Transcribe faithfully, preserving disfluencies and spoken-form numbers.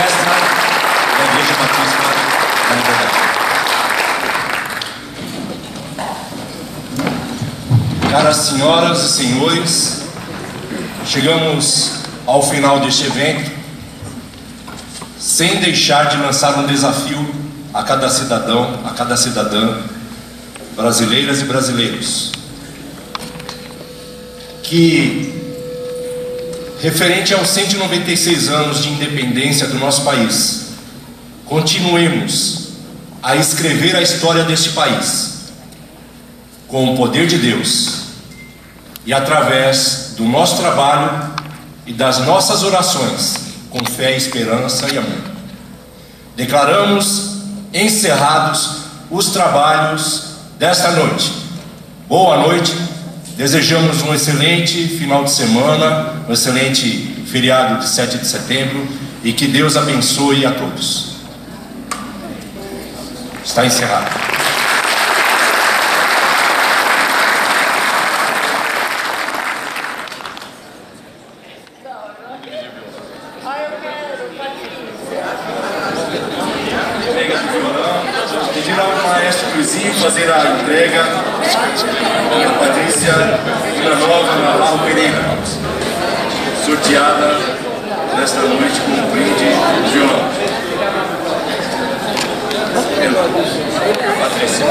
Mestra da Igreja Batista da Liberdade. Caras senhoras e senhores, chegamos ao final deste evento, sem deixar de lançar um desafio a cada cidadão, a cada cidadã, brasileiras e brasileiros, que, referente aos cento e noventa e seis anos de independência do nosso país, continuemos a escrever a história deste país com o poder de Deus e através do nosso trabalho e das nossas orações com fé, esperança e amor. Declaramos encerrados os trabalhos desta noite. Boa noite. Desejamos um excelente final de semana, um excelente feriado de sete de setembro e que Deus abençoe a todos. Está encerrado. Fazer a entrega da Patrícia Vila Nova na Val Pereira, sorteada nesta noite com um brinde de honra. Patrícia.